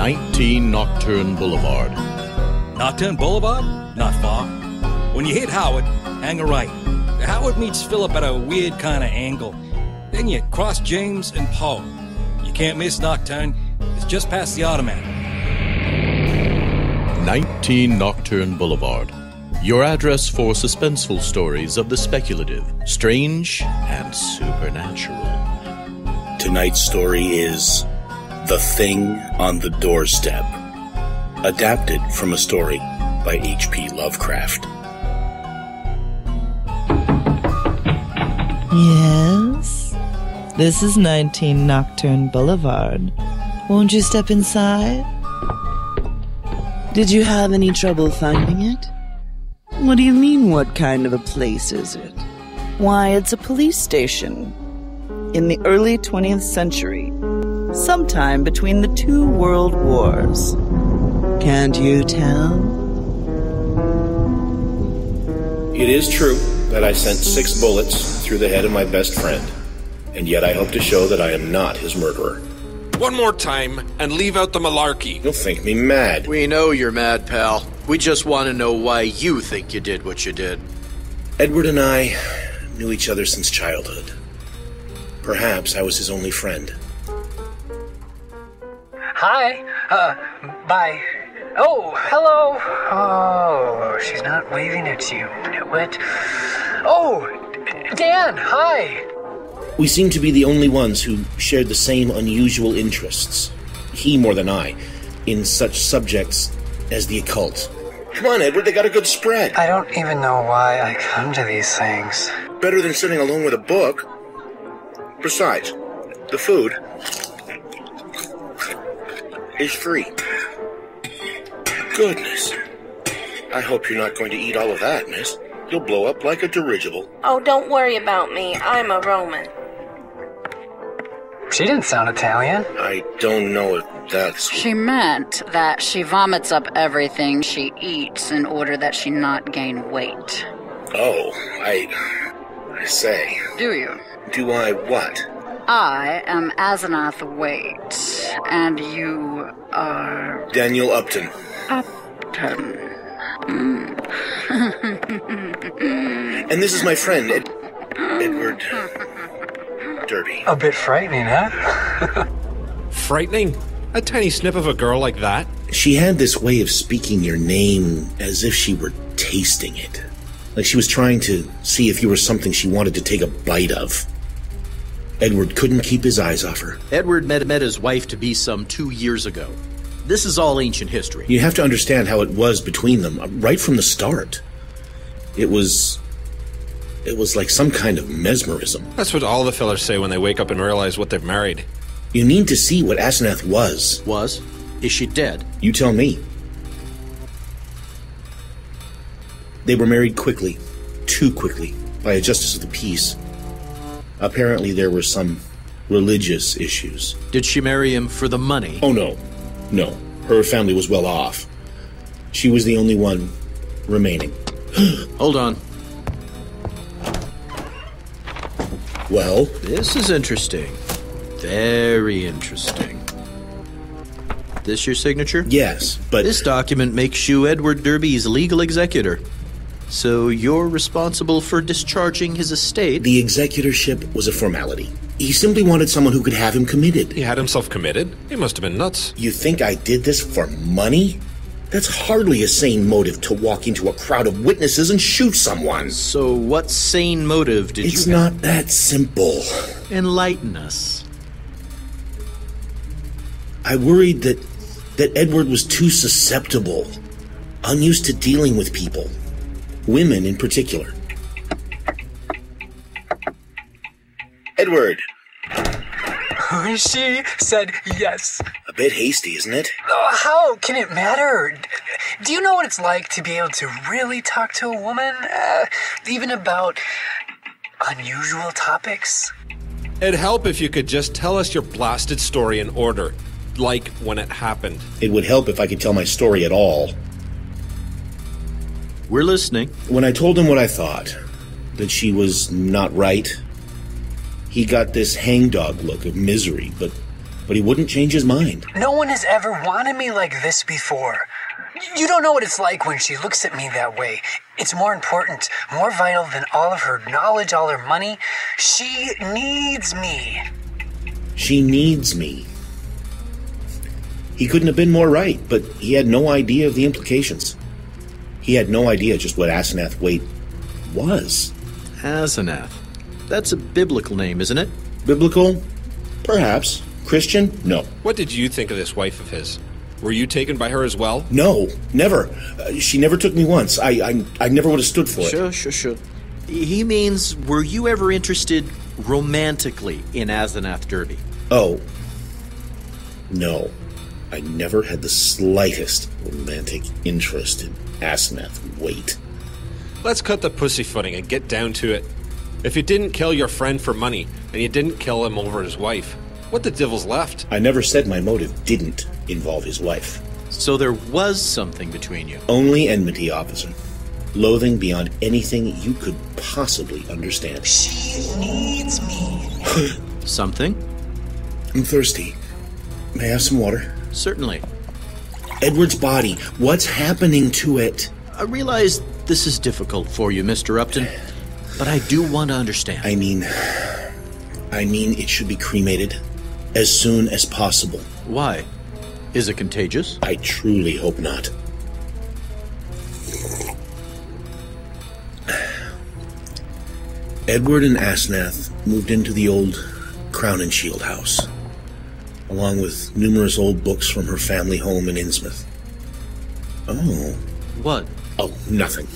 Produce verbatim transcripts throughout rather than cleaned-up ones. nineteen Nocturne Boulevard. Nocturne Boulevard? Not far. When you hit Howard, hang a right. Howard meets Phillip at a weird kind of angle. Then you cross James and Paul. You can't miss Nocturne. It's just past the automat. nineteen Nocturne Boulevard. Your address for suspenseful stories of the speculative, strange, and supernatural. Tonight's story is The Thing on the Doorstep, adapted from a story by H P. Lovecraft. Yes? This is nineteen Nocturne Boulevard. Won't you step inside? Did you have any trouble finding it? What do you mean, what kind of a place is it? Why, it's a police station. In the early twentieth century, sometime between the two world wars. Can't you tell? It is true that I sent six bullets through the head of my best friend, and yet I hope to show that I am not his murderer. One more time, and leave out the malarkey. You'll think me mad. We know you're mad, pal. We just want to know why you think you did what you did. Edward and I knew each other since childhood. Perhaps I was his only friend. Hi. Uh, bye. Oh, hello. Oh, she's not waving at you, nitwit. Oh, Dan, hi. We seemed to be the only ones who shared the same unusual interests, he more than I, in such subjects as the occult. Come on, Edward, they got a good spread. I don't even know why I come to these things. Better than sitting alone with a book. Besides, the food is free. Goodness. I hope you're not going to eat all of that, miss. You'll blow up like a dirigible. Oh, don't worry about me. I'm a Roman. She didn't sound Italian. I don't know if that's... She meant that she vomits up everything she eats in order that she not gain weight. Oh, I... I say... Do you? Do I what? I am Asenath Waite, and you are... Daniel Upton. Upton. Mm. And this is my friend, Ed- Edward... Derby. A bit frightening, huh? Frightening? A tiny snip of a girl like that? She had this way of speaking your name as if she were tasting it. Like she was trying to see if you were something she wanted to take a bite of. Edward couldn't keep his eyes off her. Edward met, met his wife-to-be some two years ago. This is all ancient history. You have to understand how it was between them, right from the start. It was... It was like some kind of mesmerism. That's what all the fellas say when they wake up and realize what they've married. You need to see what Asenath was. Was? Is she dead? You tell me. They were married quickly, too quickly, by a justice of the peace. Apparently there were some religious issues. Did she marry him for the money? Oh, no. No. Her family was well off. She was the only one remaining. Hold on. Well, this is interesting. Very interesting. This your signature? Yes, but... This document makes you Edward Derby's legal executor. So you're responsible for discharging his estate? The executorship was a formality. He simply wanted someone who could have him committed. He had himself committed? He must have been nuts. You think I did this for money? That's hardly a sane motive to walk into a crowd of witnesses and shoot someone. So what sane motive did you have? It's not that simple. Enlighten us. I worried that, that Edward was too susceptible, unused to dealing with people, women in particular. Edward. She said yes. A bit hasty, isn't it? Oh, how can it matter? Do you know what it's like to be able to really talk to a woman? Uh, even about unusual topics? It'd help if you could just tell us your blasted story in order, like when it happened. It would help if I could tell my story at all. We're listening. When I told him what I thought, that she was not right... He got this hangdog look of misery, but but he wouldn't change his mind. No one has ever wanted me like this before. You don't know what it's like when she looks at me that way. It's more important, more vital than all of her knowledge, all her money. She needs me. She needs me. He couldn't have been more right, but he had no idea of the implications. He had no idea just what Asenath Waite was. Asenath. That's a biblical name, isn't it? Biblical? Perhaps. Christian? No. What did you think of this wife of his? Were you taken by her as well? No, never. Uh, she never took me once. I, I I never would have stood for it. Sure, sure, sure. He means, were you ever interested romantically in Asenath Derby? Oh, no. I never had the slightest romantic interest in Asenath Waite. Let's cut the pussyfooting and get down to it. If you didn't kill your friend for money, and you didn't kill him over his wife, what the divil's left? I never said my motive didn't involve his wife. So there was something between you? Only enmity, officer. Loathing beyond anything you could possibly understand. She needs me. Something? I'm thirsty. May I have some water? Certainly. Edward's body. What's happening to it? I realize this is difficult for you, Mister Upton, but I do want to understand. I mean... I mean it should be cremated as soon as possible. Why? Is it contagious? I truly hope not. Edward and Asenath moved into the old Crown and Shield house, along with numerous old books from her family home in Innsmouth. Oh. What? Oh, nothing.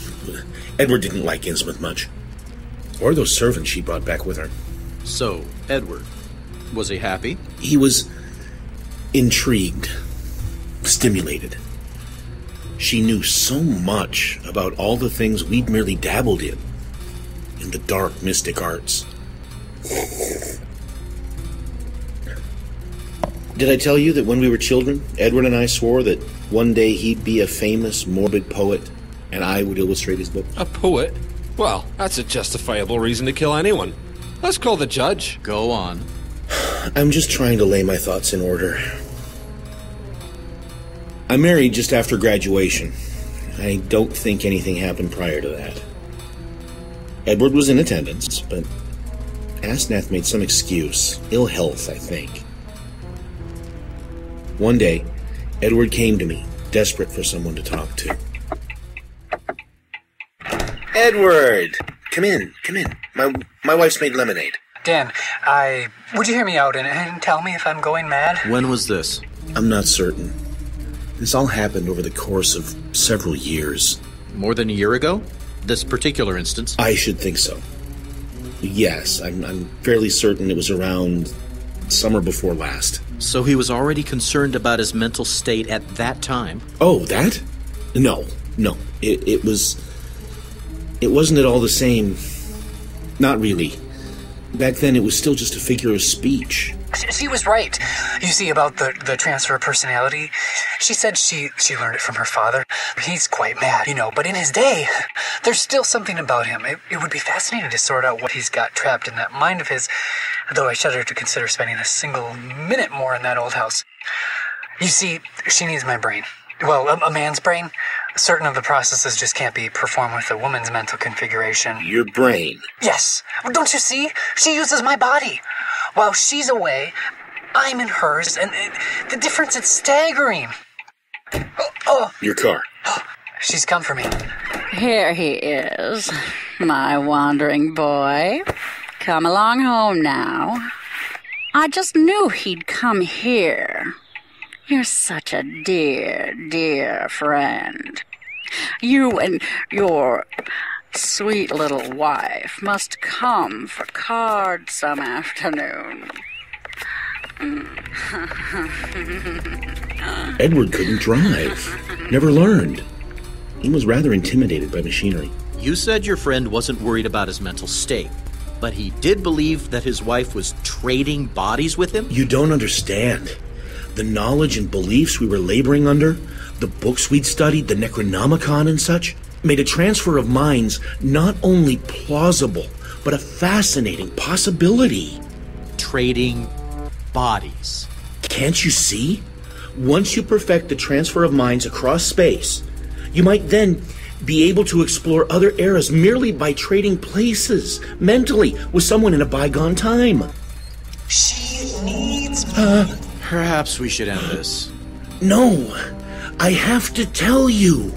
Edward didn't like Innsmouth much. Or those servants she brought back with her. So, Edward, was he happy? He was intrigued, stimulated. She knew so much about all the things we'd merely dabbled in, in the dark mystic arts. Did I tell you that when we were children, Edward and I swore that one day he'd be a famous morbid poet, and I would illustrate his book? A poet? Well, that's a justifiable reason to kill anyone. Let's call the judge. Go on. I'm just trying to lay my thoughts in order. I married just after graduation. I don't think anything happened prior to that. Edward was in attendance, but Asenath made some excuse. Ill health, I think. One day, Edward came to me, desperate for someone to talk to. Edward! Come in, come in. My my wife's made lemonade. Dan, I... would you hear me out and, and tell me if I'm going mad? When was this? I'm not certain. This all happened over the course of several years. More than a year ago? This particular instance? I should think so. Yes, I'm, I'm fairly certain it was around summer before last. So he was already concerned about his mental state at that time? Oh, that? No, no. It, it was... It wasn't at all the same. Not really. Back then, it was still just a figure of speech. She was right. You see, about the, the transfer of personality, she said she, she learned it from her father. He's quite mad, you know, but in his day, there's still something about him. It, it would be fascinating to sort out what he's got trapped in that mind of his, though I shudder to consider spending a single minute more in that old house. You see, she needs my brain. Well, a, a man's brain. Certain of the processes just can't be performed with a woman's mental configuration. Your brain. Yes. Don't you see? She uses my body. While she's away, I'm in hers, and it, the difference is staggering. Oh, oh. Your car. Oh, she's come for me. Here he is, my wandering boy. Come along home now. I just knew he'd come here. You're such a dear, dear friend. You and your sweet little wife must come for cards some afternoon. Edward couldn't drive. Never learned. He was rather intimidated by machinery. You said your friend wasn't worried about his mental state, but he did believe that his wife was trading bodies with him? You don't understand. The knowledge and beliefs we were laboring under, the books we'd studied, the Necronomicon and such, made a transfer of minds not only plausible, but a fascinating possibility. Trading bodies. Can't you see? Once you perfect the transfer of minds across space, you might then be able to explore other eras merely by trading places mentally with someone in a bygone time. She needs me. Uh, Perhaps we should end this. No, I have to tell you.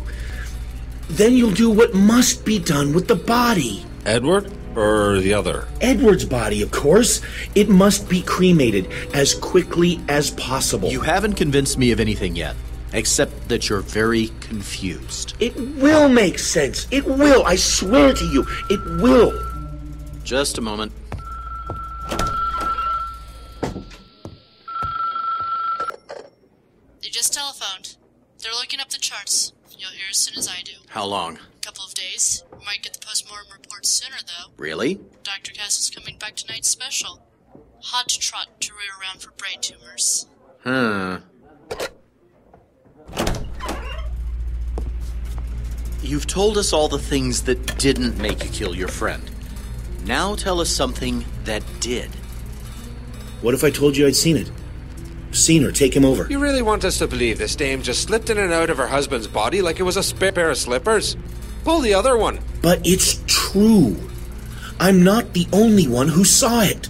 Then you'll do what must be done with the body. Edward? Or the other? Edward's body, of course. It must be cremated as quickly as possible. You haven't convinced me of anything yet, except that you're very confused. It will make sense. It will. I swear to you, it will. Just a moment. They just telephoned. They're looking up the charts. You'll hear as soon as I do. How long? A couple of days. We might get the post-mortem report sooner, though. Really? Doctor Castle's coming back tonight's special. Hot to trot to rear around for brain tumors. Hmm. You've told us all the things that didn't make you kill your friend. Now tell us something that did. What if I told you I'd seen it? Seen her take him over. You really want us to believe this dame just slipped in and out of her husband's body like it was a spare pair of slippers? Pull the other one. But it's true. I'm not the only one who saw it.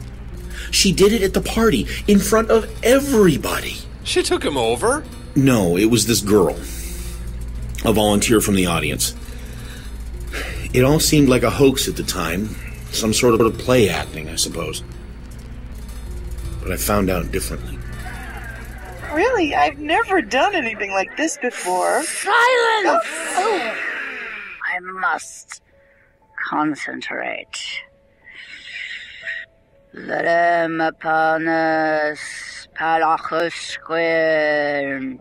She did it at the party, in front of everybody. She took him over? No, it was this girl. A volunteer from the audience. It all seemed like a hoax at the time. Some sort of a play acting, I suppose. But I found out differently. Really? I've never done anything like this before. Silence! Oh. I must concentrate. Verem apanas palachusquin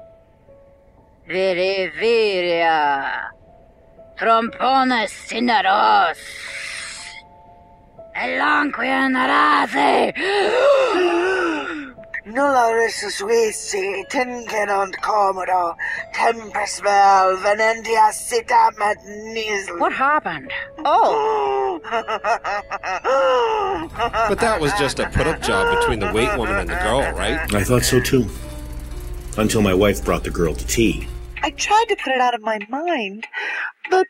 viri viria trompones cineros elanquien arate. Nulla risus visi, tingenant comodo, tempus vel, venentia sitam et nisl. What happened? Oh. But that was just a put-up job between the wait woman and the girl, right? I thought so, too. Until my wife brought the girl to tea. I tried to put it out of my mind, but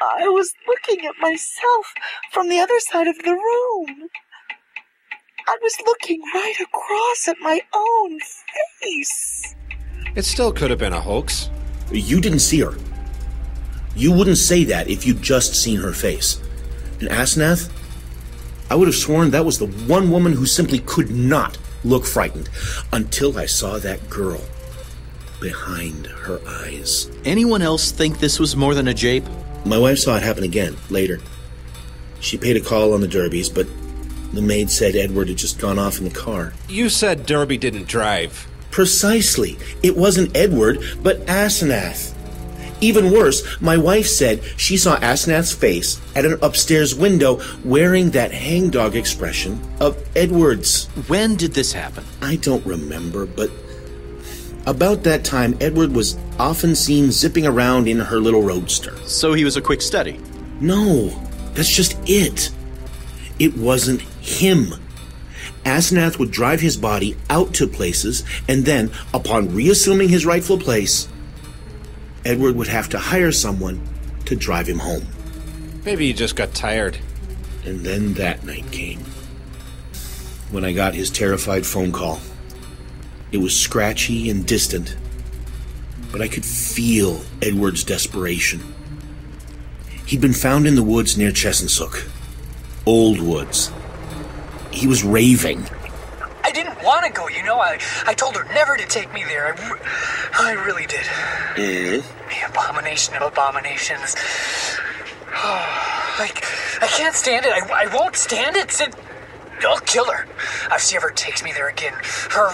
I was looking at myself from the other side of the room. I was looking right across at my own face. It still could have been a hoax. You didn't see her. You wouldn't say that if you'd just seen her face. And Asenath, I would have sworn that was the one woman who simply could not look frightened until I saw that girl behind her eyes. Anyone else think this was more than a jape? My wife saw it happen again, later. She paid a call on the Derbys, but the maid said Edward had just gone off in the car. You said Derby didn't drive. Precisely. It wasn't Edward, but Asenath. Even worse, my wife said she saw Asenath's face at an upstairs window wearing that hangdog expression of Edward's. When did this happen? I don't remember, but about that time, Edward was often seen zipping around in her little roadster. So he was a quick study? No, that's just it. It wasn't him. Asenath would drive his body out to places, and then, upon reassuming his rightful place, Edward would have to hire someone to drive him home. Maybe he just got tired. And then that night came, when I got his terrified phone call. It was scratchy and distant, but I could feel Edward's desperation. He'd been found in the woods near Chessensuk. Old woods. He was raving. I didn't want to go, you know. I I told her never to take me there. I, re I really did. Mm-hmm. The abomination of abominations. Oh, like, I can't stand it. I, I won't stand it. Sid, I'll kill her. If she ever takes me there again. Her,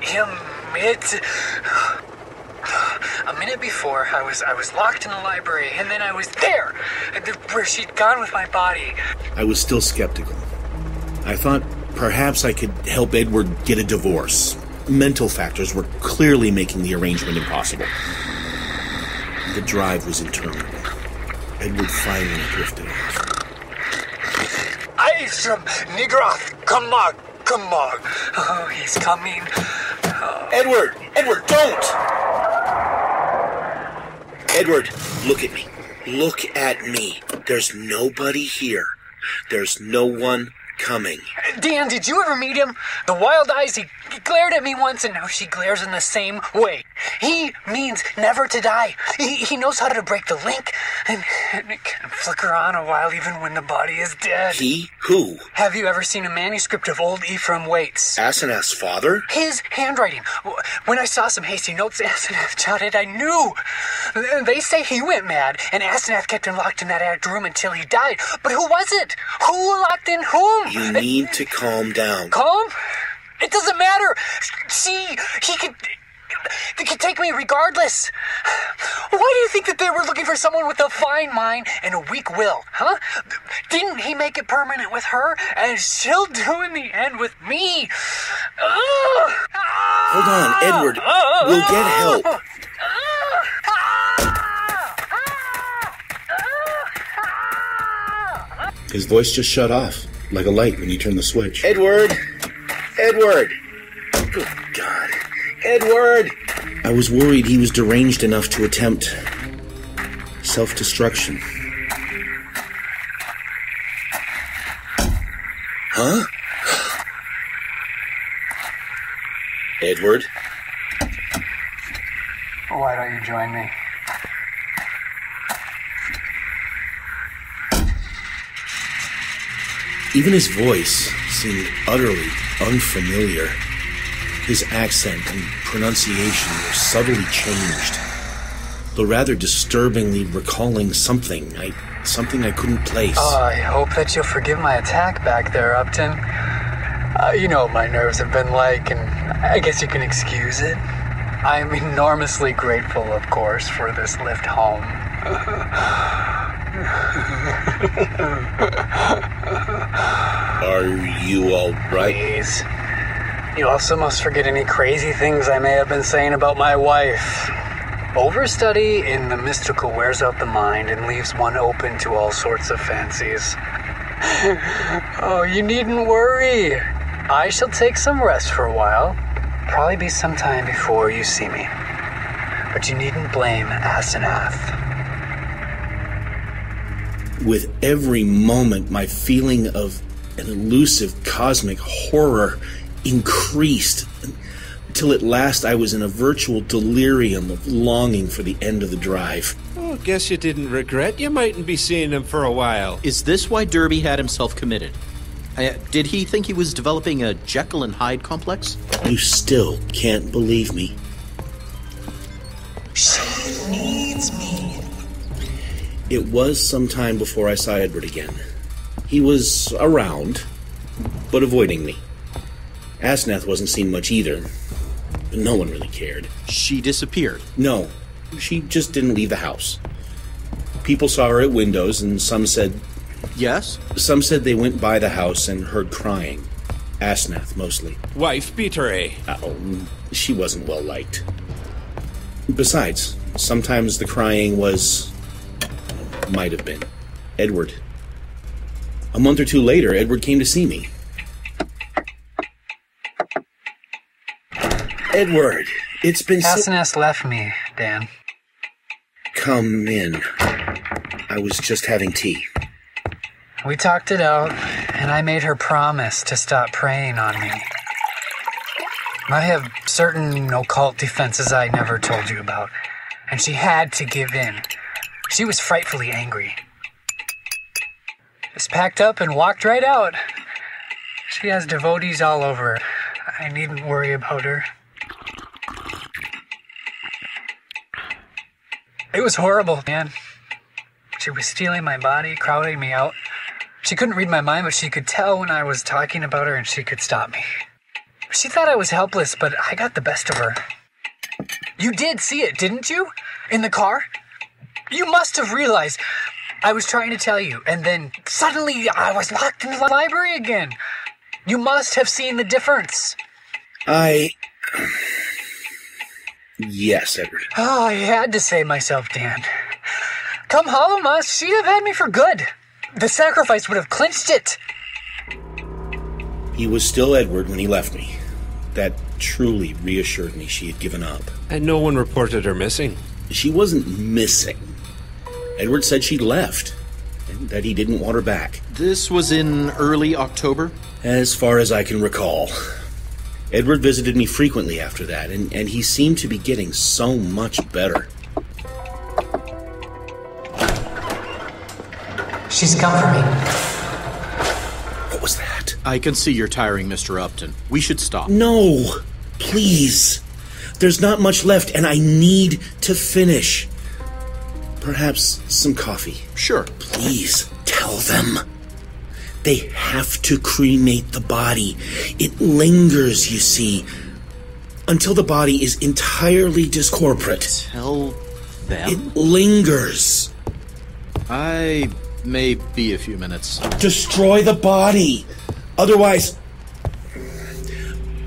him, it. A minute before, I was I was locked in the library, and then I was there, where she'd gone with my body. I was still skeptical. I thought perhaps I could help Edward get a divorce. Mental factors were clearly making the arrangement impossible. The drive was interminable. Edward finally drifted off. Ephraim Waite, Nigroth, Kamog, Kamog. Oh, he's coming. Edward! Edward, don't! Edward, look at me. Look at me. There's nobody here. There's no one coming. Dan, did you ever meet him? The wild eyes, he glared at me once, and now she glares in the same way. He means never to die. He, he knows how to break the link, and, and it can flicker on a while even when the body is dead. He who? Have you ever seen a manuscript of old Ephraim Waite's? Asenath's father? His handwriting. When I saw some hasty notes Asenath jotted, I knew. They say he went mad, and Asenath kept him locked in that attic room until he died. But who was it? Who locked in whom? You need to calm down. Calm? It doesn't matter. See, he could, they could take me regardless. Why do you think that they were looking for someone with a fine mind and a weak will, huh? Didn't he make it permanent with her? And she'll do in the end with me. Ugh. Hold on, Edward. Uh, we'll get help. Uh, His voice just shut off, like a light when you turn the switch. Edward! Edward! Good God. Edward! I was worried he was deranged enough to attempt self-destruction. Huh? Edward? Why don't you join me? Even his voice seemed utterly unfamiliar. His accent and pronunciation were subtly changed, though rather disturbingly recalling something I something I couldn't place. Oh, I hope that you'll forgive my attack back there, Upton. Uh, you know what my nerves have been like, and I guess you can excuse it. I am enormously grateful, of course, for this lift home. Are you all right? Please. You also must forget any crazy things I may have been saying about my wife. Overstudy in the mystical wears out the mind and leaves one open to all sorts of fancies. Oh, you needn't worry. I shall take some rest for a while. Probably be some time before you see me. But you needn't blame Asenath. With every moment, my feeling of an elusive cosmic horror increased, until at last I was in a virtual delirium of longing for the end of the drive. Well, guess you didn't regret. You mightn't be seeing him for a while. Is this why Derby had himself committed? Uh, did he think he was developing a Jekyll and Hyde complex? You still can't believe me. She needs me. It was some time before I saw Edward again. He was around, but avoiding me. Asenath wasn't seen much either, but no one really cared. She disappeared? No, she just didn't leave the house. People saw her at windows, and some said... Yes? Some said they went by the house and heard crying. Asenath, mostly. Wife beat her, eh? Uh-oh, she wasn't well-liked. Besides, sometimes the crying was... might have been Edward. A month or two later, Edward came to see me. Edward, it's been so... Asenath left me, Dan. Come in. I was just having tea. We talked it out, and I made her promise to stop preying on me. I have certain occult defenses I never told you about, and she had to give in. She was frightfully angry. Just packed up and walked right out. She has devotees all over. I needn't worry about her. It was horrible, man. She was stealing my body, crowding me out. She couldn't read my mind, but she could tell when I was talking about her, and she could stop me. She thought I was helpless, but I got the best of her. You did see it, didn't you? In the car? You must have realized I was trying to tell you, and then suddenly I was locked in the library again. You must have seen the difference. I... Yes, Edward. Oh, I had to save myself, Dan. Come home, huh? She'd have had me for good. The sacrifice would have clinched it. He was still Edward when he left me, That truly reassured me she had given up. And no one reported her missing? She wasn't missing. Edward said she left, and that he didn't want her back. This was in early October? As far as I can recall. Edward visited me frequently after that, and, and he seemed to be getting so much better. She's come for me. What was that? I can see you're tiring, Mister Upton. We should stop. No! Please! There's not much left, and I need to finish. Perhaps some coffee. Sure. Please tell them. They have to cremate the body. It lingers, you see, until the body is entirely discorporate. Tell them? It lingers. I may be a few minutes. Destroy the body. Otherwise...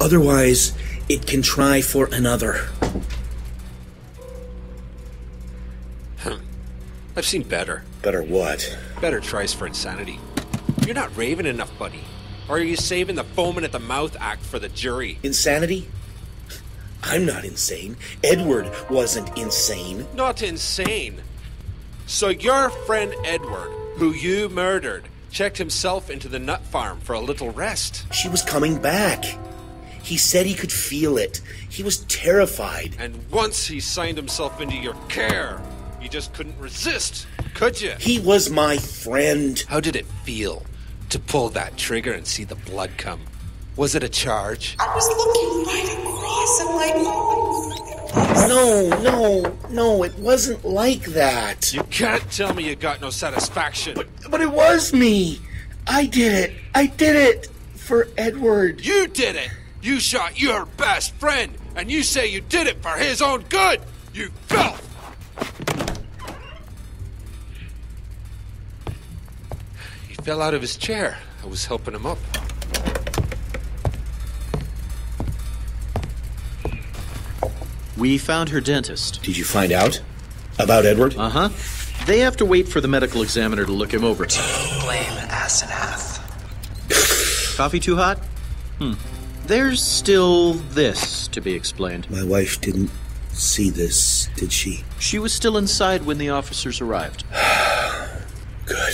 Otherwise, it can try for another. Huh. I've seen better. Better what? Better tries for insanity. You're not raving enough, buddy. Or are you saving the foaming at the mouth act for the jury? Insanity? I'm not insane. Edward wasn't insane. Not insane. So your friend Edward, who you murdered, checked himself into the nut farm for a little rest. She was coming back. He said he could feel it. He was terrified. And once he signed himself into your care, you just couldn't resist, could you? He was my friend. How did it feel? To pull that trigger and see the blood come. Was it a charge? I was looking right across and like... No, no, no, it wasn't like that. You can't tell me you got no satisfaction. But, but it was me. I did it. I did it for Edward. You did it. You shot your best friend, and you say you did it for his own good. You filth. He fell out of his chair. I was helping him up. We found her dentist. Did you find out about Edward? Uh-huh. They have to wait for the medical examiner to look him over. Blame Asenath. Coffee too hot? Hmm. There's still this to be explained. My wife didn't see this, did she? She was still inside when the officers arrived. Good.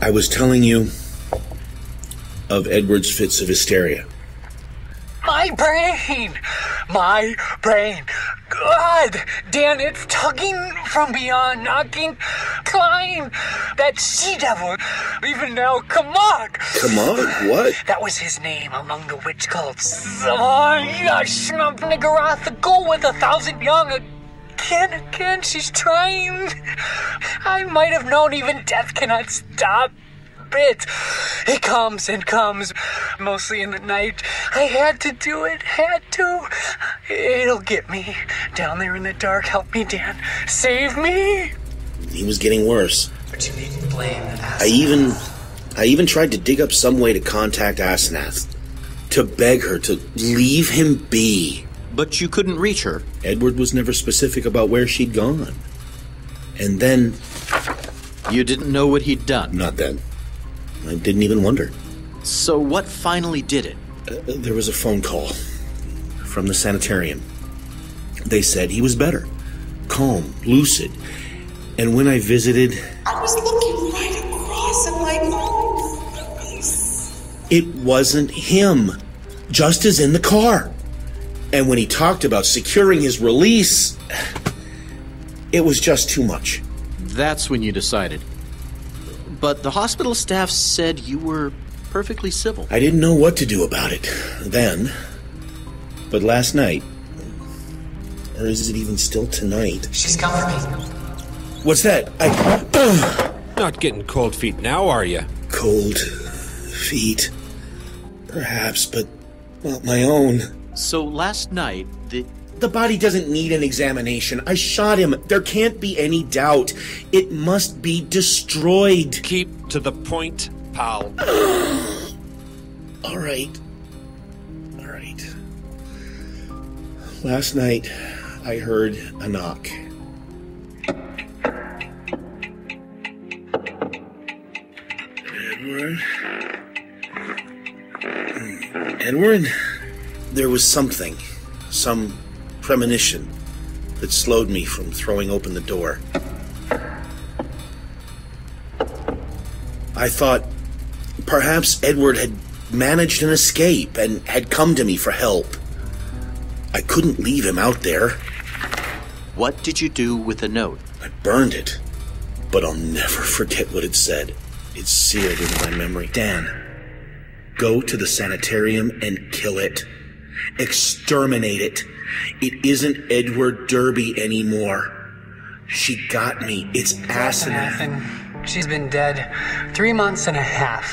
I was telling you of Edward's fits of hysteria. My brain! My brain! God! Dan, it's tugging from beyond, knocking, clawing. That sea devil! Even now, Kamog! Kamog? What? That was his name among the witch cults. Oh, Shub-Niggurath, the ghoul with a thousand young. Again, again, she's trying. I might have known even death cannot stop. It. It comes and comes, mostly in the night. I had to do it, had to. It'll get me. Down there in the dark, help me, Dan. Save me. He was getting worse. But you needn't blame Asenath. I even, I even tried to dig up some way to contact Asenath, to beg her to leave him be. But you couldn't reach her. Edward was never specific about where she'd gone. And then... You didn't know what he'd done. Not then. I didn't even wonder. So what finally did it? Uh, there was a phone call from the sanitarium. They said he was better, calm, lucid. And when I visited... I was looking right across and like... It wasn't him. Just as in the car. And when he talked about securing his release, it was just too much. That's when you decided... But the hospital staff said you were perfectly civil. I didn't know what to do about it then. But last night, or is it even still tonight? She's coming for me. What's that? I... Not getting cold feet now, are you? Cold feet? Perhaps, but not my own. So last night, the... The body doesn't need an examination. I shot him. There can't be any doubt. It must be destroyed. Keep to the point, pal. All right. All right. Last night, I heard a knock. Edward? Edward, there was something, some premonition, that slowed me from throwing open the door. I thought perhaps Edward had managed an escape and had come to me for help. I couldn't leave him out there. What did you do with the note? I burned it, but I'll never forget what it said. It's seared into my memory. Dan, go to the sanitarium and kill it. Exterminate it. It isn't Edward Derby anymore. She got me. It's Asenath. And she's been dead three months and a half.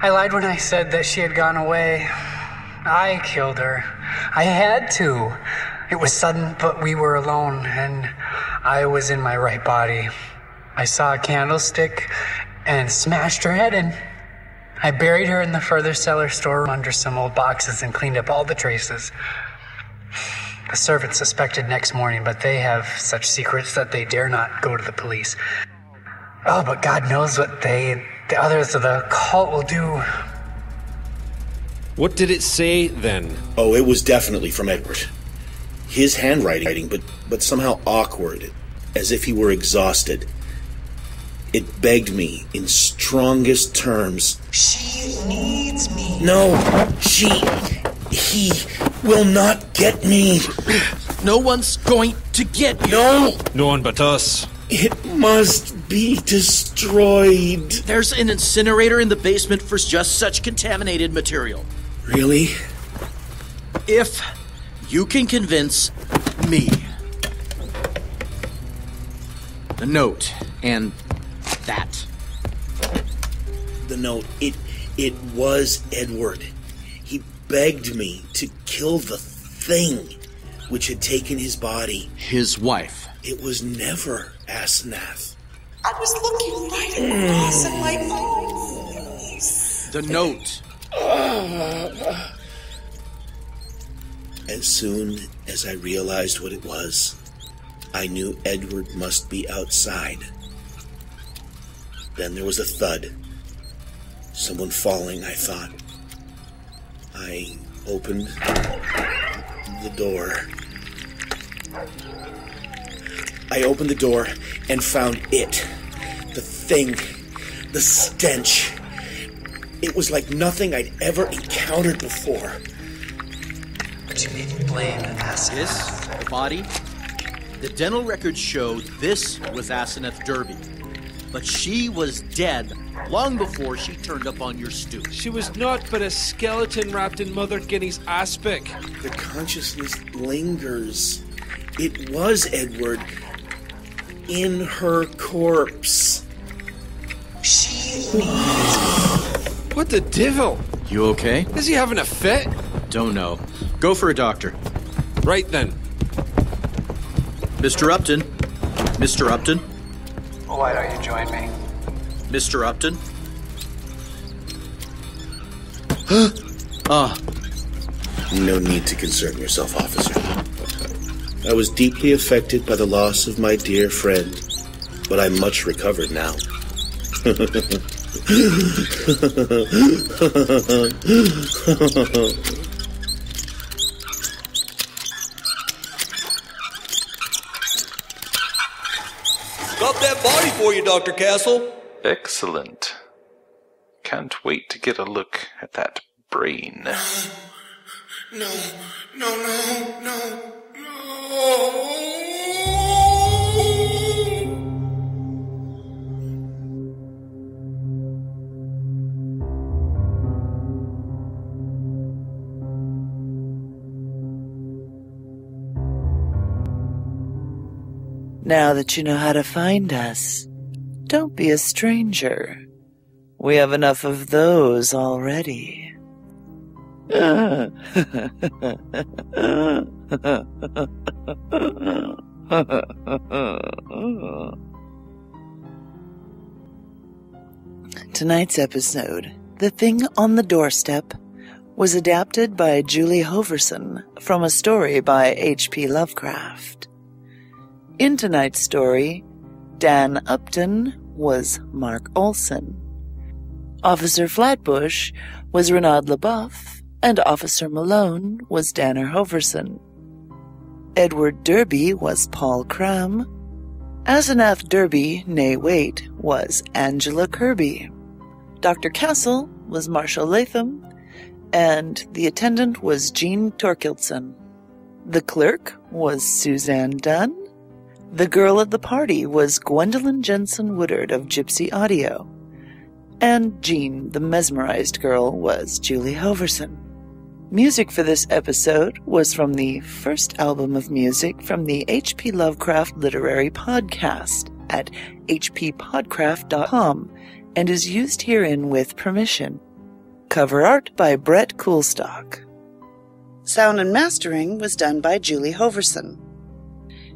I lied when I said that she had gone away. I killed her. I had to. It was sudden, but we were alone, and I was in my right body. I saw a candlestick and smashed her head in. I buried her in the further cellar storeroom under some old boxes and cleaned up all the traces. The servants suspected next morning, but they have such secrets that they dare not go to the police. Oh, but God knows what they, the others of the cult will do. What did it say, then? Oh, it was definitely from Edward. His handwriting, but, but somehow awkward, as if he were exhausted. It begged me in strongest terms. She needs me. No, she... he will not get me. No one's going to get you. No. No one but us. It must be destroyed. There's an incinerator in the basement for just such contaminated material. Really? If you can convince me. The note and... that. The note, it, it was Edward. He begged me to kill the thing which had taken his body. His wife. It was never Asenath. I was looking right at my boss and my phone. The note. As soon as I realized what it was, I knew Edward must be outside. Then there was a thud. Someone falling, I thought. I opened the door. I opened the door and found it. The thing. The stench. It was like nothing I'd ever encountered before. But you made me blame Asenath. This body? The dental records showed this was Asenath Derby. But she was dead long before she turned up on your stoop. She was not but a skeleton wrapped in Mother Guinea's aspic. The consciousness lingers. It was Edward in her corpse. She... What the devil? You okay? Is he having a fit? Don't know. Go for a doctor. Right then. Mister Upton. Mister Upton. Why don't you join me? Mister Upton? Huh? Ah. No need to concern yourself, officer. I was deeply affected by the loss of my dear friend, but I'm much recovered now. Got that body for you, Doctor Castle. Excellent. Can't wait to get a look at that brain. No, no, no, no, no. Now that you know how to find us, don't be a stranger. We have enough of those already. Tonight's episode, The Thing on the Doorstep, was adapted by Julie Hoverson from a story by H P Lovecraft. In tonight's story, Dan Upton was Mark Olson. Officer Flatbush was Reynaud LeBoeuf. and Officer Malone was Danar Hoverson. Edward Derby was Paul Cram. Asenath Derby, née Waite, was Angela Kirby. Doctor Castle was Marshal Latham, and the attendant was Jean Thorkildsen. The clerk was Suzanne Dunn. The girl at the party was Gwendolyn Jensen-Woodard of Gypsy Audio. And Jean, the mesmerized girl, was Julie Hoverson. Music for this episode was from the first album of music from the H P. Lovecraft Literary Podcast at h p podcraft dot com and is used herein with permission. Cover art by Brett Coulstock. Sound and mastering was done by Julie Hoverson.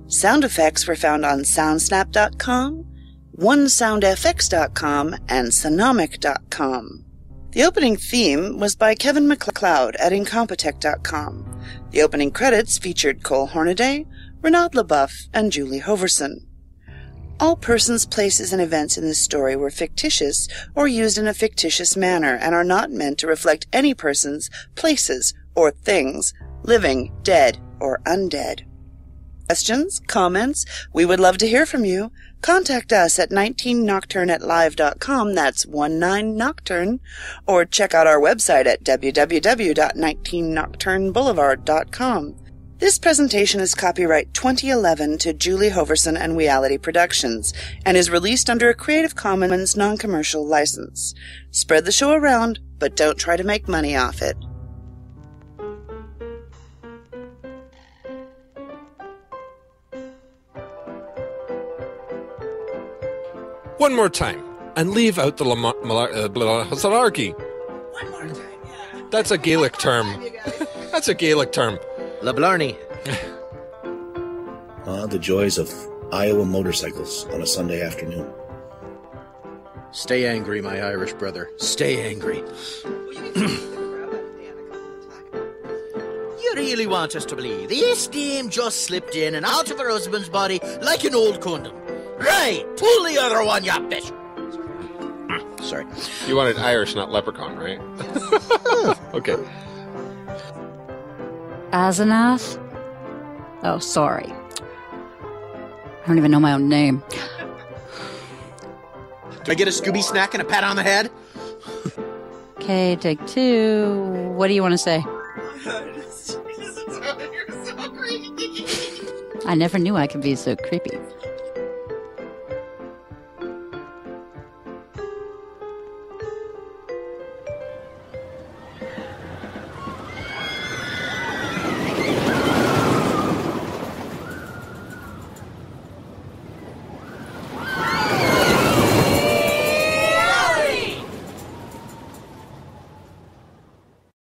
Sound effects were found on soundsnap dot com, one sound f x dot com, and sonomic dot com. The opening theme was by Kevin MacLeod at incompetech dot com. The opening credits featured Cole Hornaday, Reynaud LeBoeuf, and Julie Hoverson. All persons, places, and events in this story were fictitious or used in a fictitious manner and are not meant to reflect any persons, places, or things, living, dead, or undead. Questions, comments? We would love to hear from you. Contact us at nineteen nocturne at live dot com, that's nineteen nocturne, or check out our website at w w w dot nineteen nocturne boulevard dot com. This presentation is copyright twenty eleven to Julie Hoverson and Weality Productions and is released under a Creative Commons non-commercial license. Spread the show around, but don't try to make money off it. One more time, and leave out the Lam- Mal- uh, blah, Hazalargi. One more time, yeah. That's a Gaelic term. That's a Gaelic term. Lablarney. Ah, the joys of Iowa motorcycles on a Sunday afternoon. Stay angry, my Irish brother. Stay angry. You really want us to believe this dame just slipped in and out of her husband's body like an old condom. Right! Pull the other one, you bitch! Sorry. You wanted Irish, not leprechaun, right? Okay. Asenath? Oh, sorry. I don't even know my own name. Do I get a Scooby snack and a pat on the head? Okay, take two. What do you want to say? I never knew I could be so creepy.